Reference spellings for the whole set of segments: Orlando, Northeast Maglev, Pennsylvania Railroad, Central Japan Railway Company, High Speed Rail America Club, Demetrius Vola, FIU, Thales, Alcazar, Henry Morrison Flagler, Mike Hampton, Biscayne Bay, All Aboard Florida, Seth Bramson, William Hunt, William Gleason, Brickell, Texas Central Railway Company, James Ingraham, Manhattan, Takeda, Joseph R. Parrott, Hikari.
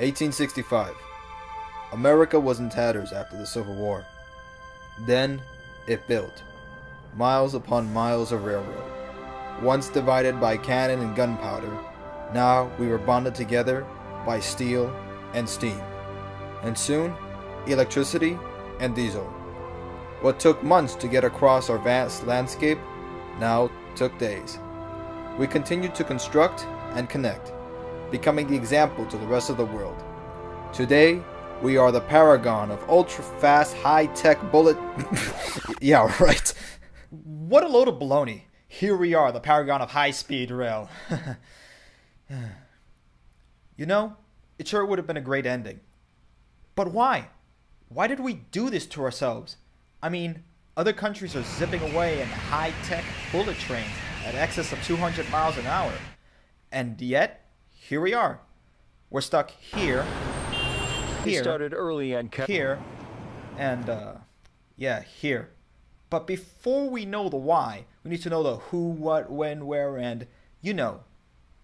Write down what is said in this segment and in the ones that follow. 1865. America was in tatters after the Civil War. Then, it built. Miles upon miles of railroad. Once divided by cannon and gunpowder, now we were bonded together by steel and steam. And soon, electricity and diesel. What took months to get across our vast landscape now took days. We continued to construct and connect, becoming the example to the rest of the world. Today, we are the paragon of ultra-fast, high-tech bullet... yeah, right. What a load of baloney. Here we are, the paragon of high-speed rail. You know, it sure would have been a great ending. But why? Why did we do this to ourselves? I mean, other countries are zipping away in high-tech bullet trains at excess of 200 miles an hour. And yet, here we are. We're stuck here, started early and kept here, and yeah, here. But before we know the why, we need to know the who, what, when, where, and, you know,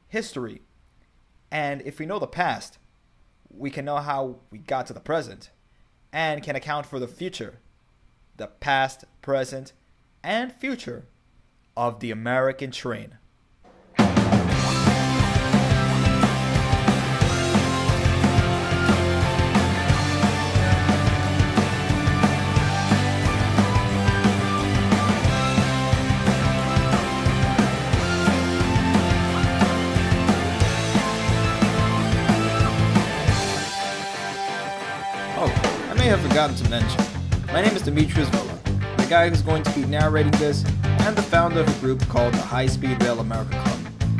history. And if we know the past, we can know how we got to the present and can account for the future, the past, present, and future of the American train. Forgotten to mention. My name is Demetrius Vola, the guy who's going to be narrating this, and the founder of a group called the High Speed Rail America Club,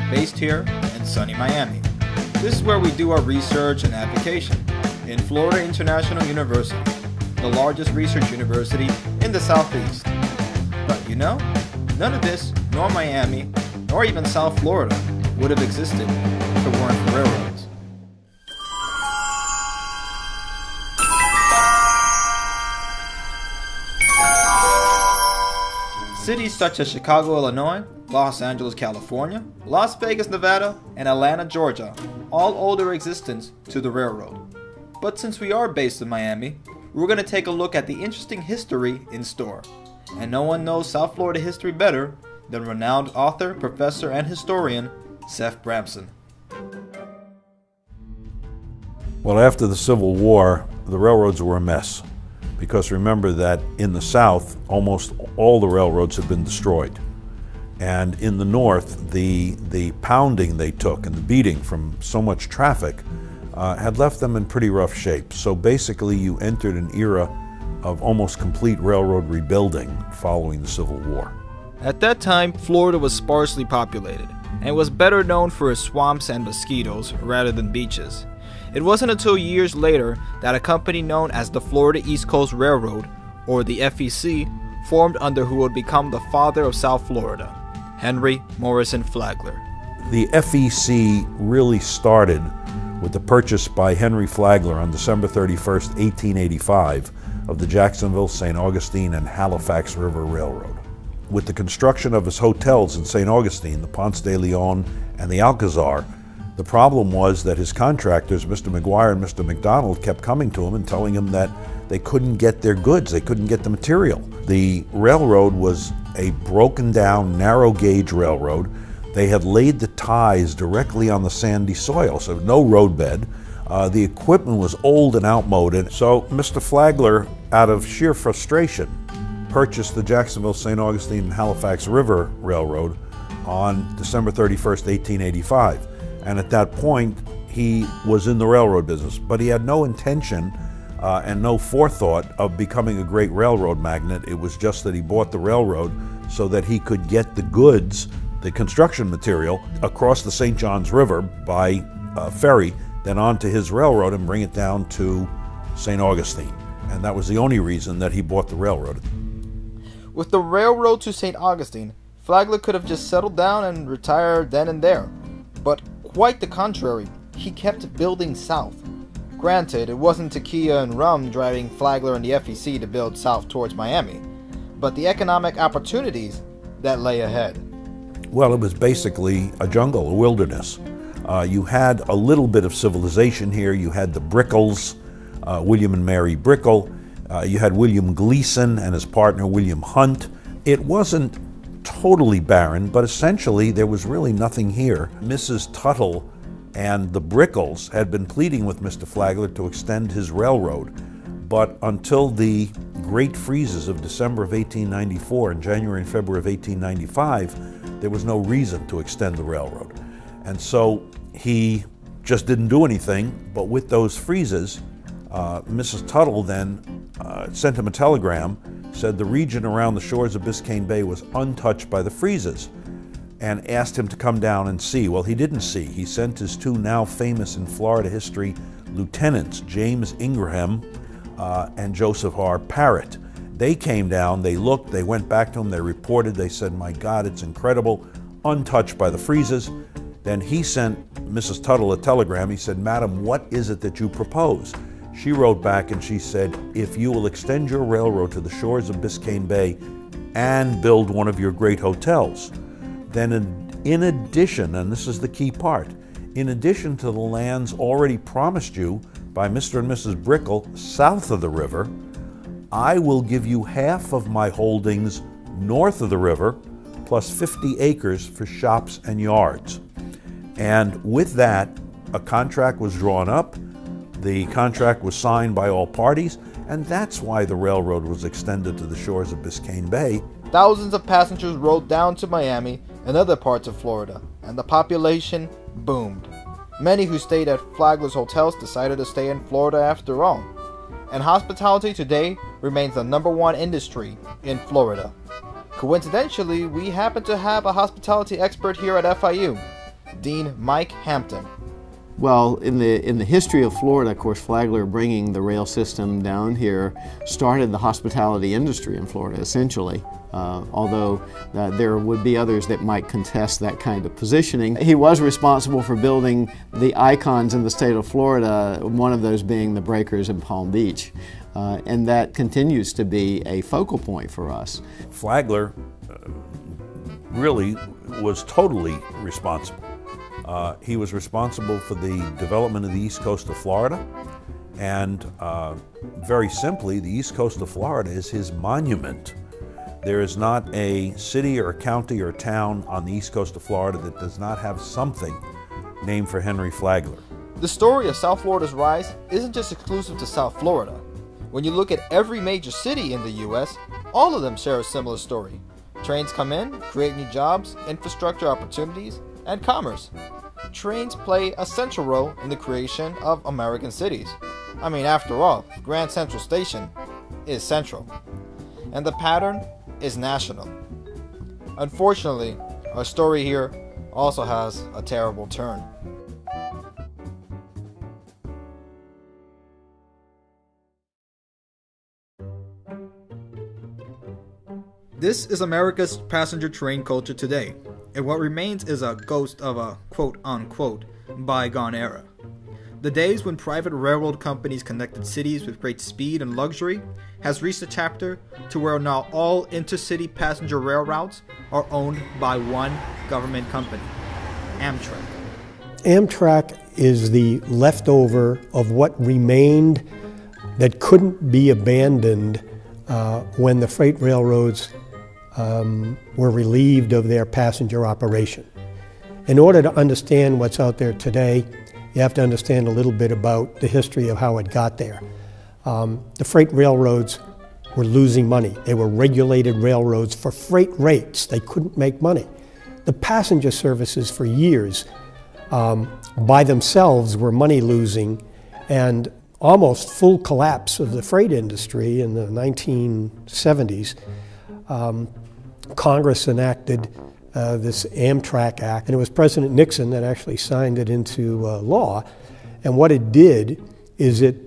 based here in sunny Miami. This is where we do our research and application in Florida International University, the largest research university in the Southeast. But you know, none of this, nor Miami, nor even South Florida, would have existed if it weren't for railroads. Cities such as Chicago, Illinois, Los Angeles, California, Las Vegas, Nevada, and Atlanta, Georgia all owe their existence to the railroad. But since we are based in Miami, we're going to take a look at the interesting history in store. And no one knows South Florida history better than renowned author, professor, and historian Seth Bramson. Well, after the Civil War, the railroads were a mess. Because remember that in the South, almost all the railroads had been destroyed. And in the North, the pounding they took and the beating from so much traffic had left them in pretty rough shape. So basically you entered an era of almost complete railroad rebuilding following the Civil War. At that time, Florida was sparsely populated and was better known for its swamps and mosquitoes rather than beaches. It wasn't until years later that a company known as the Florida East Coast Railroad, or the FEC, formed under who would become the father of South Florida, Henry Morrison Flagler. The FEC really started with the purchase by Henry Flagler on December 31st, 1885, of the Jacksonville, St. Augustine and Halifax River Railroad. With the construction of his hotels in St. Augustine, the Ponce de Leon and the Alcazar, the problem was that his contractors, Mr. McGuire and Mr. McDonald, kept coming to him and telling him that they couldn't get their goods, they couldn't get the material. The railroad was a broken down, narrow gauge railroad. They had laid the ties directly on the sandy soil, so no roadbed. The equipment was old and outmoded. So Mr. Flagler, out of sheer frustration, purchased the Jacksonville, St. Augustine and Halifax River Railroad on December 31st, 1885. And at that point, he was in the railroad business, but he had no intention and no forethought of becoming a great railroad magnate. It was just that he bought the railroad so that he could get the goods, the construction material, across the St. Johns River by ferry, then onto his railroad and bring it down to St. Augustine. And that was the only reason that he bought the railroad. With the railroad to St. Augustine, Flagler could have just settled down and retired then and there. But quite the contrary, he kept building south. Granted, it wasn't tequila and rum driving Flagler and the FEC to build south towards Miami, but the economic opportunities that lay ahead. Well, it was basically a jungle, a wilderness. You had a little bit of civilization here. You had the Brickells, William and Mary Brickell. You had William Gleason and his partner William Hunt. It wasn't totally barren, but essentially there was really nothing here. Mrs. Tuttle and the Brickells had been pleading with Mr. Flagler to extend his railroad, but until the great freezes of December of 1894 and January and February of 1895, there was no reason to extend the railroad. And so he just didn't do anything, but with those freezes, Mrs. Tuttle then sent him a telegram, said the region around the shores of Biscayne Bay was untouched by the freezes, and asked him to come down and see. Well, he didn't see. He sent his two now famous in Florida history lieutenants, James Ingraham and Joseph R. Parrott. They came down, they looked, they went back to him, they reported, they said, my God, it's incredible, untouched by the freezes. Then he sent Mrs. Tuttle a telegram. He said, Madam, what is it that you propose? She wrote back and she said, if you will extend your railroad to the shores of Biscayne Bay and build one of your great hotels, then in addition, and this is the key part, in addition to the lands already promised you by Mr. and Mrs. Brickell south of the river, I will give you half of my holdings north of the river, plus 50 acres for shops and yards. And with that, a contract was drawn up. The contract was signed by all parties, and that's why the railroad was extended to the shores of Biscayne Bay. Thousands of passengers rode down to Miami and other parts of Florida, and the population boomed. Many who stayed at Flagler's hotels decided to stay in Florida after all, and hospitality today remains the #1 industry in Florida. Coincidentally, we happen to have a hospitality expert here at FIU, Dean Mike Hampton. Well, in the history of Florida, of course, Flagler bringing the rail system down here started the hospitality industry in Florida, essentially. Although there would be others that might contest that kind of positioning. He was responsible for building the icons in the state of Florida, one of those being the Breakers in Palm Beach. And that continues to be a focal point for us. Flagler really was totally responsible. He was responsible for the development of the East Coast of Florida, and very simply, the East Coast of Florida is his monument. There is not a city or a county or a town on the East Coast of Florida that does not have something named for Henry Flagler. The story of South Florida's rise isn't just exclusive to South Florida. When you look at every major city in the U.S., all of them share a similar story. Trains come in, create new jobs, infrastructure opportunities, and commerce. Trains play a central role in the creation of American cities. I mean, after all, Grand Central Station is central, and the pattern is national. Unfortunately, our story here also has a terrible turn. This is America's passenger train culture today, and what remains is a ghost of a quote-unquote bygone era. The days when private railroad companies connected cities with great speed and luxury has reached a chapter to where now all intercity passenger rail routes are owned by one government company, Amtrak. Amtrak is the leftover of what remained that couldn't be abandoned when the freight railroads were relieved of their passenger operation. In order to understand what's out there today, you have to understand a little bit about the history of how it got there. The freight railroads were losing money. They were regulated railroads for freight rates. They couldn't make money. The passenger services for years by themselves were money losing, and almost full collapse of the freight industry in the 1970s. Congress enacted this Amtrak Act, and it was President Nixon that actually signed it into law. And what it did is it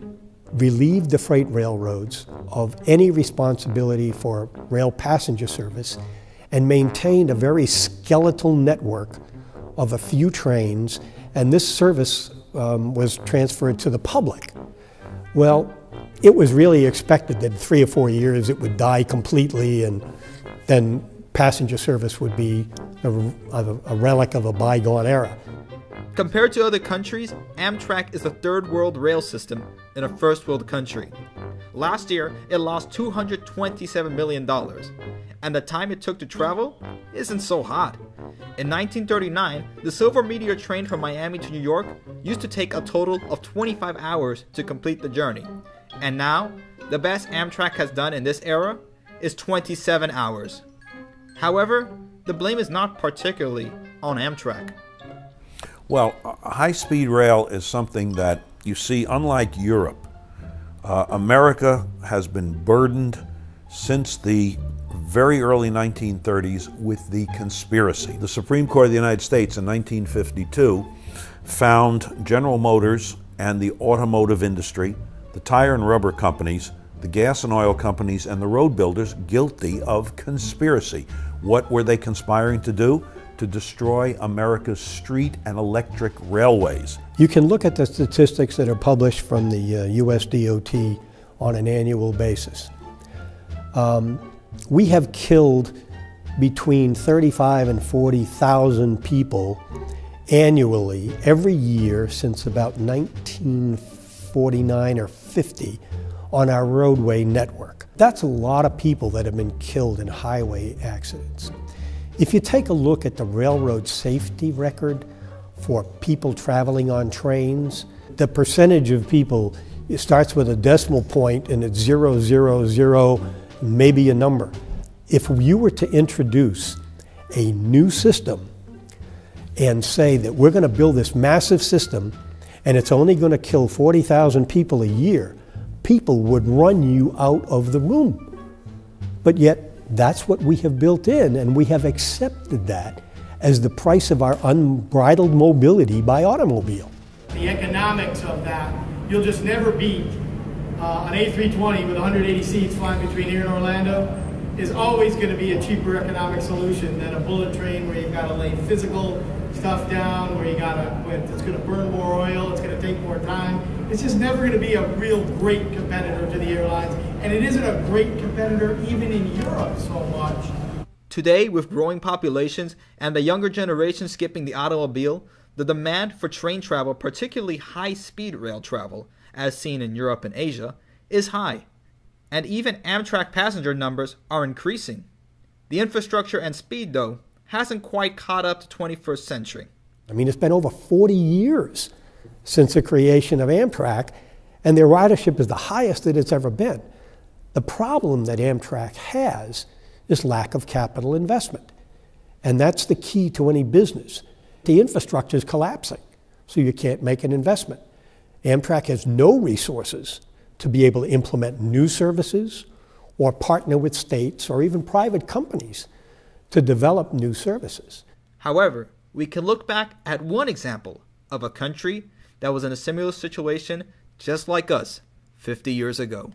relieved the freight railroads of any responsibility for rail passenger service and maintained a very skeletal network of a few trains, and this service was transferred to the public. Well, it was really expected that in 3 or 4 years it would die completely, and then passenger service would be a relic of a bygone era. Compared to other countries, Amtrak is a third-world rail system in a first-world country. Last year, it lost $227 million, and the time it took to travel isn't so hot. In 1939, the Silver Meteor train from Miami to New York used to take a total of 25 hours to complete the journey. And now, the best Amtrak has done in this era is 27 hours. However, the blame is not particularly on Amtrak. Well, high-speed rail is something that you see, unlike Europe, America has been burdened since the very early 1930s with the conspiracy. The Supreme Court of the United States in 1952 found General Motors and the automotive industry, the tire and rubber companies, the gas and oil companies, and the road builders guilty of conspiracy. What were they conspiring to do? To destroy America's street and electric railways. You can look at the statistics that are published from the US DOT on an annual basis. We have killed between 35 and 40,000 people annually every year since about 1949 or 50 on our roadway network. That's a lot of people that have been killed in highway accidents. If you take a look at the railroad safety record for people traveling on trains, the percentage of people, it starts with a decimal point and it's 000, maybe a number. If you were to introduce a new system and say that we're going to build this massive system and it's only going to kill 40,000 people a year, people would run you out of the room. But yet, that's what we have built in, and we have accepted that as the price of our unbridled mobility by automobile. The economics of that, you'll just never beat. An A320 with 180 seats flying between here and Orlando is always going to be a cheaper economic solution than a bullet train where you've got to lay physical stuff down, where you got to, it's going to burn more oil, it's going to take more time. It's just never going to be a real great competitor to the airlines, and it isn't a great competitor even in Europe so much. Today, with growing populations and the younger generation skipping the automobile, the demand for train travel, particularly high-speed rail travel, as seen in Europe and Asia, is high. And even Amtrak passenger numbers are increasing. The infrastructure and speed, though, hasn't quite caught up to the 21st century. I mean, it's been over 40 years since the creation of Amtrak, and their ridership is the highest that it's ever been. The problem that Amtrak has is lack of capital investment, and that's the key to any business. The infrastructure is collapsing, so you can't make an investment. Amtrak has no resources to be able to implement new services or partner with states or even private companies to develop new services. However, we can look back at one example of a country that was in a similar situation just like us 50 years ago.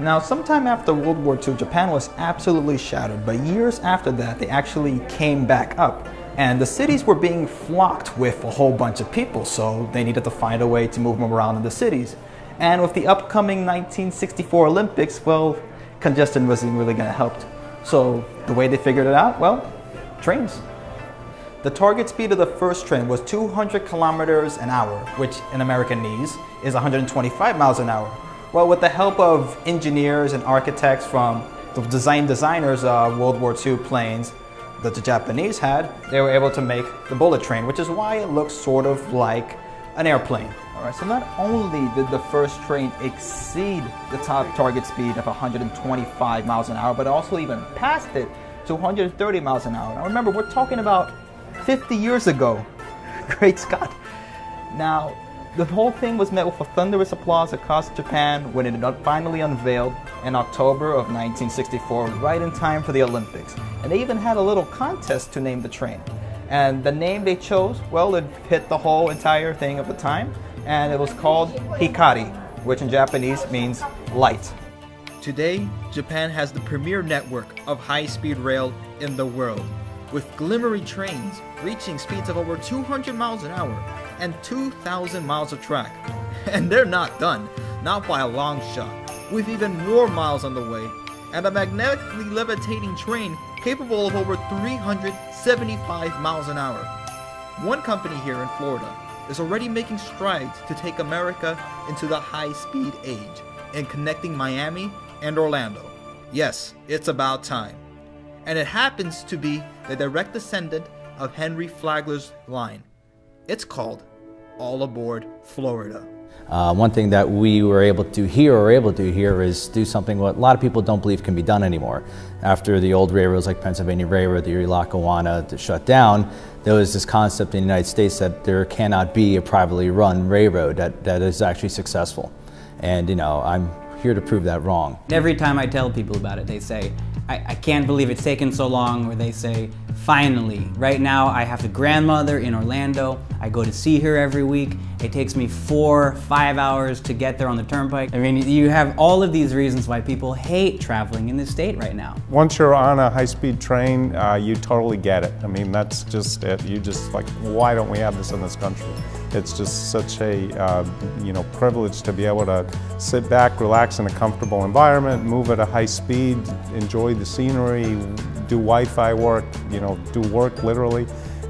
Now, sometime after World War II, Japan was absolutely shattered, but years after that, they actually came back up. And the cities were being flocked with a whole bunch of people, so they needed to find a way to move them around in the cities. And with the upcoming 1964 Olympics, well, congestion wasn't really going to help. So the way they figured it out, well, trains. The target speed of the first train was 200 kilometers an hour, which in Americanese is 125 miles an hour. Well, with the help of engineers and architects from the designers of World War II planes that the Japanese had, they were able to make the bullet train, which is why it looks sort of like an airplane. All right, so not only did the first train exceed the top target speed of 125 miles an hour, but also even passed it to 130 miles an hour. Now remember, we're talking about 50 years ago. Great Scott. Now, the whole thing was met with a thunderous applause across Japan when it finally unveiled in October of 1964, right in time for the Olympics. And they even had a little contest to name the train. And the name they chose, well, it hit the whole entire thing at the time. And it was called Hikari, which in Japanese means light. Today, Japan has the premier network of high-speed rail in the world, with glimmery trains reaching speeds of over 200 miles an hour and 2,000 miles of track. And they're not done, not by a long shot, with even more miles on the way, and a magnetically levitating train capable of over 375 miles an hour. One company here in Florida is already making strides to take America into the high-speed age and connecting Miami and Orlando. Yes, it's about time. And it happens to be the direct descendant of Henry Flagler's line. It's called All Aboard Florida. One thing that we were able to hear is do something what a lot of people don't believe can be done anymore. After the old railroads like Pennsylvania Railroad, the Erie Lackawanna shut down, there was this concept in the United States that there cannot be a privately run railroad that is actually successful. And you know, I'm here to prove that wrong. Every time I tell people about it, they say, I can't believe it's taken so long, or they say, finally, right now I have a grandmother in Orlando, I go to see her every week, it takes me 4 or 5 hours to get there on the turnpike. I mean, you have all of these reasons why people hate traveling in this state right now. Once you're on a high-speed train, you totally get it. I mean, that's just it. You just like, why don't we have this in this country? It's just such a you know, privilege to be able to sit back, relax in a comfortable environment, move at a high speed, enjoy the scenery, do Wi-Fi work, you know, do work literally.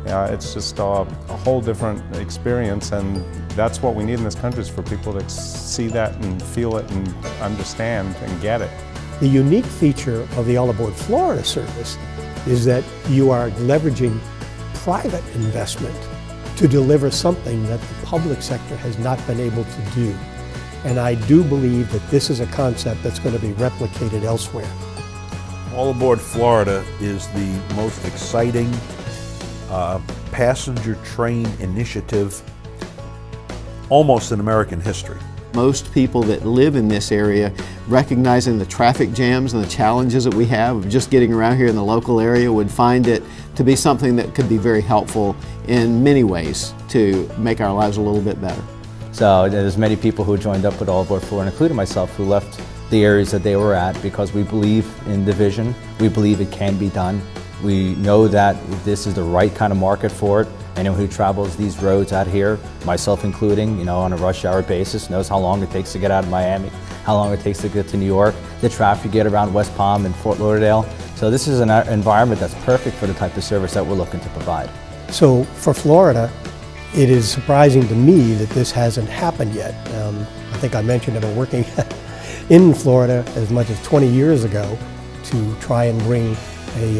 It's just a whole different experience, and that's what we need in this country, is for people to see that and feel it and understand and get it. The unique feature of the All Aboard Florida service is that you are leveraging private investment to deliver something that the public sector has not been able to do. And I do believe that this is a concept that's going to be replicated elsewhere. All Aboard Florida is the most exciting passenger train initiative almost in American history. Most people that live in this area, recognizing the traffic jams and the challenges that we have of just getting around here in the local area, would find it to be something that could be very helpful in many ways to make our lives a little bit better. So there's many people who joined up with All Aboard Florida, including myself, who left the areas that they were at because we believe in the vision, we believe it can be done. We know that this is the right kind of market for it. Anyone who travels these roads out here, myself including, you know, on a rush hour basis, knows how long it takes to get out of Miami, how long it takes to get to New York, the traffic you get around West Palm and Fort Lauderdale. So this is an environment that's perfect for the type of service that we're looking to provide. So for Florida, it is surprising to me that this hasn't happened yet. I think I mentioned I've been working in Florida as much as 20 years ago to try and bring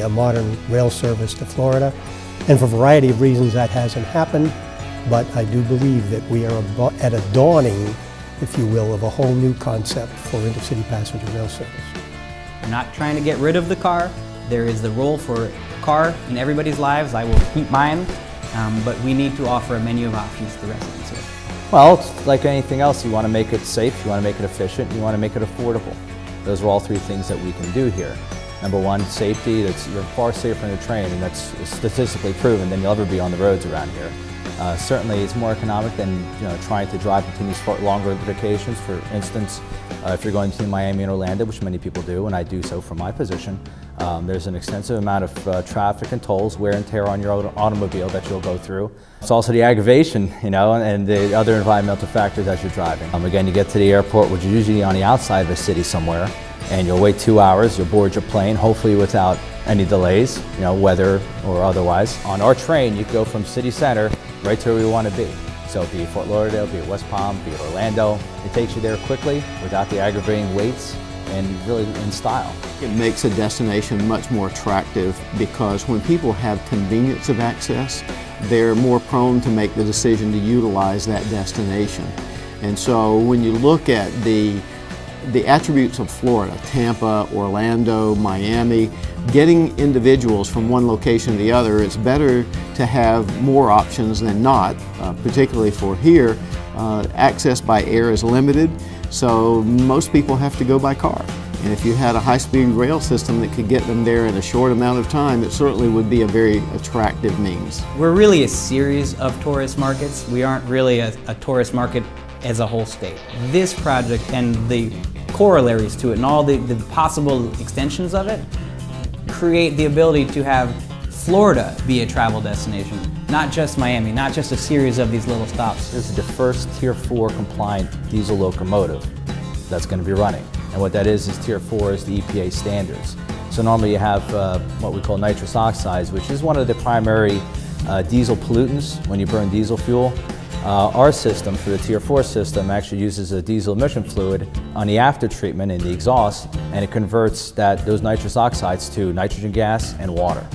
a modern rail service to Florida. And for a variety of reasons that hasn't happened, but I do believe that we are at a dawning, if you will, of a whole new concept for intercity passenger rail service. We're not trying to get rid of the car. There is the role for car in everybody's lives. I will keep mine, but we need to offer a menu of options to residents here. Well, it's like anything else, you want to make it safe, you want to make it efficient, you want to make it affordable. Those are all three things that we can do here. Number one, safety. You're far safer in a train, and that's statistically proven than you'll ever be on the roads around here. Certainly, it's more economic than, you know, trying to drive between these longer vacations. For instance, if you're going to Miami and Orlando, which many people do, and I do so from my position, there's an extensive amount of traffic and tolls, wear and tear on your automobile that you'll go through. It's also the aggravation, you know, and the other environmental factors as you're driving. Again, you get to the airport, which is usually on the outside of a city somewhere, and you'll wait 2 hours, you'll board your plane, hopefully without any delays, you know, weather or otherwise. On our train, you go from city center right to where we want to be. So be it Fort Lauderdale, be it West Palm, be it Orlando, it takes you there quickly without the aggravating waits and really in style. It makes a destination much more attractive because when people have convenience of access, they're more prone to make the decision to utilize that destination. And so when you look at the attributes of Florida, Tampa, Orlando, Miami, getting individuals from one location to the other, it's better to have more options than not, particularly for here. Access by air is limited, so most people have to go by car. And if you had a high-speed rail system that could get them there in a short amount of time, it certainly would be a very attractive means. We're really a series of tourist markets. We aren't really a tourist market as a whole state. This project and the corollaries to it and all the possible extensions of it create the ability to have Florida be a travel destination, Not just Miami, not just a series of these little stops. This is the first Tier 4 compliant diesel locomotive that's going to be running. And what that is Tier 4 is the EPA standards. So normally you have what we call nitrous oxides, which is one of the primary diesel pollutants when you burn diesel fuel. Our system, through the Tier 4 system, actually uses a diesel emission fluid on the after treatment in the exhaust, and it converts those nitrous oxides to nitrogen gas and water.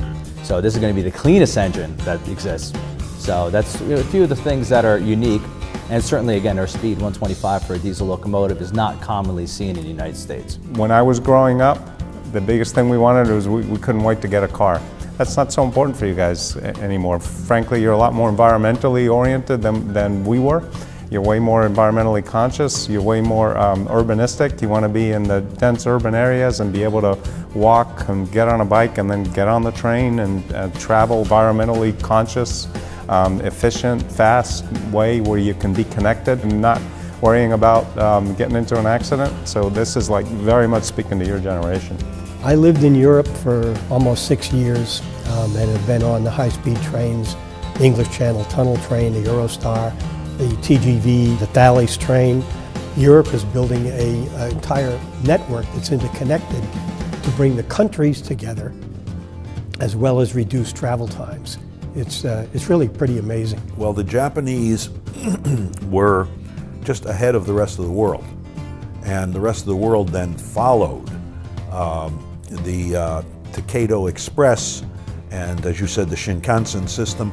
So this is going to be the cleanest engine that exists. So that's a few of the things that are unique. And certainly, again, our speed 125 for a diesel locomotive is not commonly seen in the United States. When I was growing up, the biggest thing we wanted was we couldn't wait to get a car. That's not so important for you guys anymore. Frankly, you're a lot more environmentally oriented than we were. You're way more environmentally conscious. You're way more urbanistic. You want to be in the dense urban areas and be able to walk and get on a bike and then get on the train and travel environmentally conscious, efficient, fast way where you can be connected and not worrying about getting into an accident. So this is like very much speaking to your generation. I lived in Europe for almost 6 years and have been on the high-speed trains, the English Channel Tunnel train, the Eurostar, the TGV, the Thales train. Europe is building an entire network that's interconnected to bring the countries together as well as reduce travel times. It's really pretty amazing. Well, the Japanese were just ahead of the rest of the world, and the rest of the world then followed. The Takeda Express and, as you said, the Shinkansen system,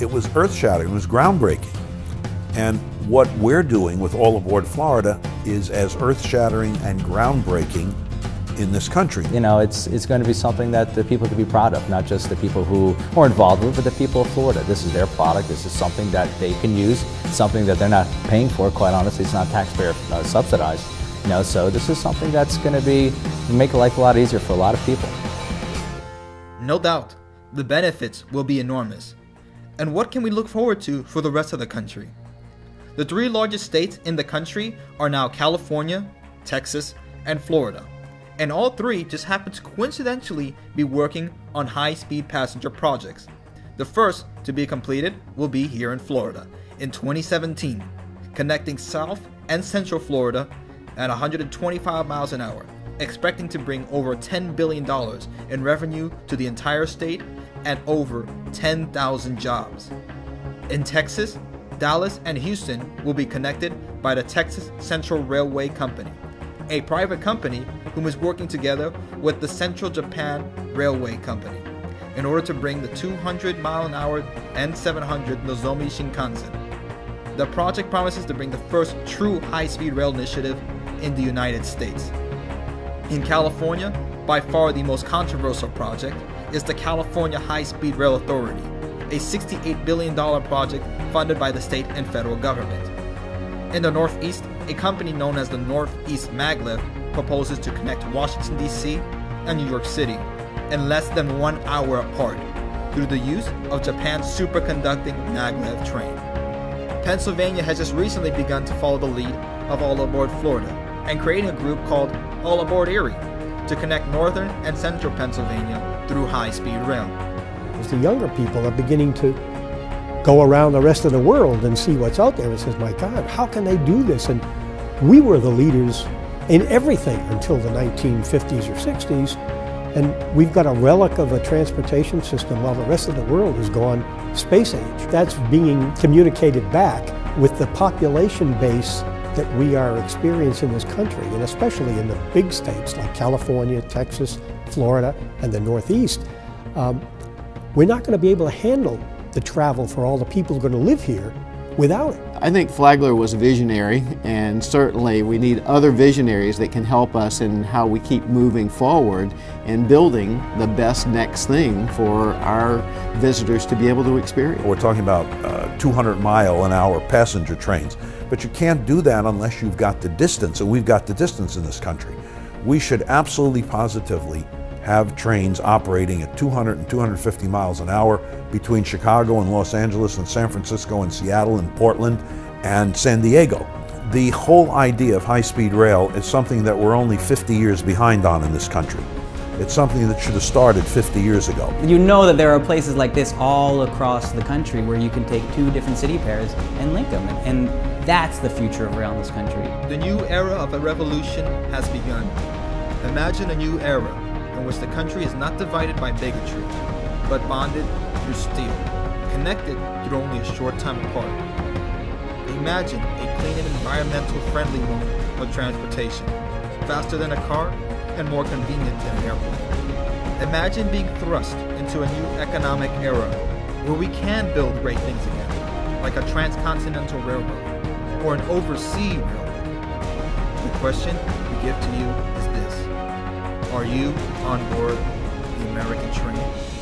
it was earth-shattering, it was groundbreaking. And what we're doing with All Aboard Florida is as earth-shattering and groundbreaking in this country. You know, it's going to be something that the people can be proud of, not just the people who are involved with it, but the people of Florida. This is their product, this is something that they can use, something that they're not paying for, quite honestly, it's not taxpayer subsidized. You know, so this is something that's going to make life a lot easier for a lot of people. No doubt, the benefits will be enormous. And what can we look forward to for the rest of the country? The three largest states in the country are now California, Texas, and Florida. And all three just happen to coincidentally be working on high-speed passenger projects. The first to be completed will be here in Florida in 2017, connecting South and Central Florida at 125 miles an hour, expecting to bring over $10 billion in revenue to the entire state and over 10,000 jobs. In Texas, Dallas and Houston will be connected by the Texas Central Railway Company, a private company whom is working together with the Central Japan Railway Company in order to bring the 200 mile an hour and 700 Nozomi Shinkansen. The project promises to bring the first true high-speed rail initiative in the United States. In California, by far the most controversial project is the California High Speed Rail Authority, a $68 billion project funded by the state and federal government. In the Northeast, a company known as the Northeast Maglev proposes to connect Washington, D.C. and New York City in less than 1 hour apart through the use of Japan's superconducting maglev train. Pennsylvania has just recently begun to follow the lead of All Aboard Florida and creating a group called All Aboard Erie to connect northern and central Pennsylvania through high-speed rail. The younger people are beginning to go around the rest of the world and see what's out there and says, my God, how can they do this? And we were the leaders in everything until the 1950s or 60s, and we've got a relic of a transportation system while the rest of the world has gone space age. That's being communicated back with the population base that we are experiencing in this country, and especially in the big states like California, Texas, Florida, and the Northeast. We're not going to be able to handle the travel for all the people who are going to live here without it. I think Flagler was a visionary, and certainly we need other visionaries that can help us in how we keep moving forward and building the best next thing for our visitors to be able to experience. We're talking about 200 mile an hour passenger trains, but you can't do that unless you've got the distance, and we've got the distance in this country. We should absolutely positively have trains operating at 200 and 250 miles an hour between Chicago and Los Angeles and San Francisco and Seattle and Portland and San Diego. The whole idea of high-speed rail is something that we're only 50 years behind on in this country. It's something that should have started 50 years ago. You know that there are places like this all across the country where you can take two different city pairs and link them. And that's the future of rail in this country. The new era of a revolution has begun. Imagine a new era in which the country is not divided by bigotry, but bonded through steel, connected through only a short time apart. Imagine a clean and environmental-friendly mode of transportation, faster than a car and more convenient than an airplane. Imagine being thrust into a new economic era where we can build great things again, like a transcontinental railroad or an overseas railroad. The question we give to you is this: are you on board the American train?